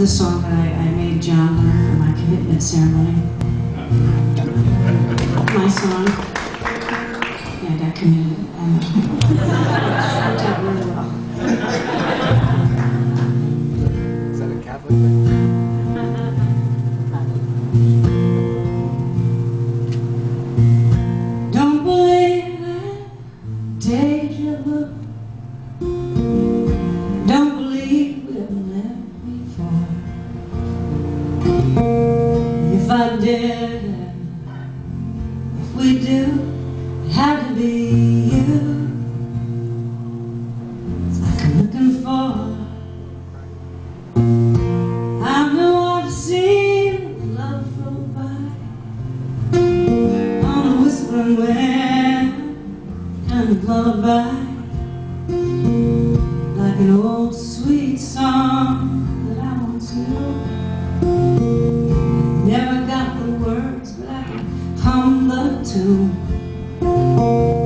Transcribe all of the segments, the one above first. the song that I made John learn at my commitment ceremony. My song. Yeah, I got committed. Worked out really well. Is that a Catholic thing? If we do, it had to be you. Like I'm looking for, I'm the one to see love flow by on a whispering wind and a lullaby, like an old sweet song that I want to know.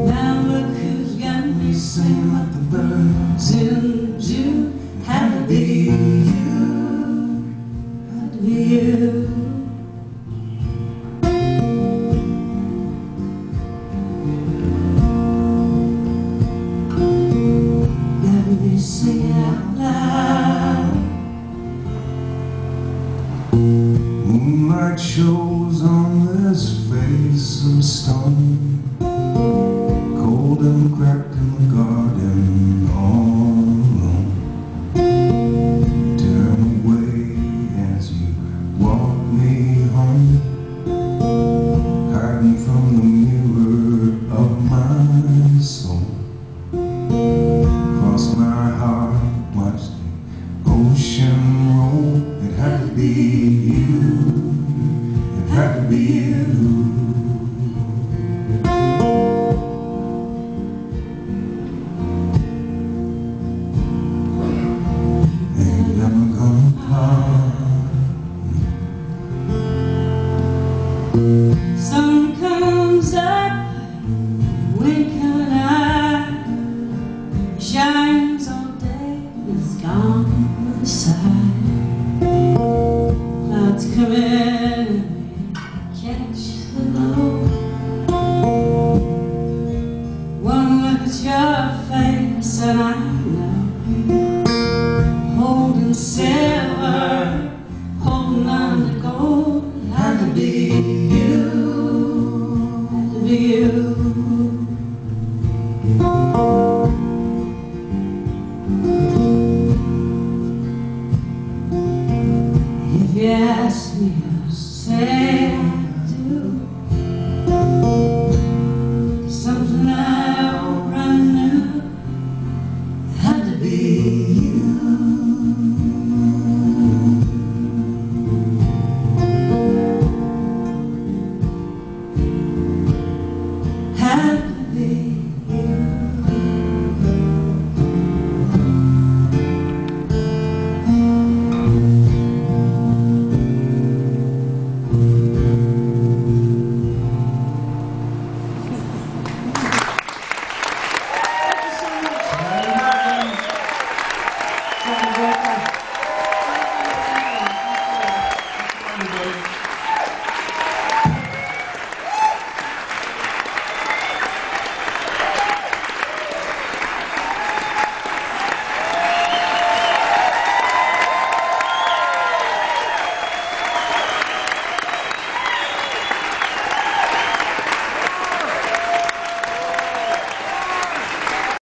Now look who's got me singing like the birds in June. Had to be you, had to be you. Got me singing out loud. Moonlight shows on this face of stone, cold and cracked in the garden, all alone. Turn away as you walk me home, hiding from the mirror of my soul. Cross my heart, watch the ocean roll. It had to be you, it had to be you. Sun comes up, wind comes out, shines all day, it's gone on the side. Clouds come in, catch the glow. One look at your face and I know, holding silver, holding on to gold. Had to be you, had to be you. If you ask me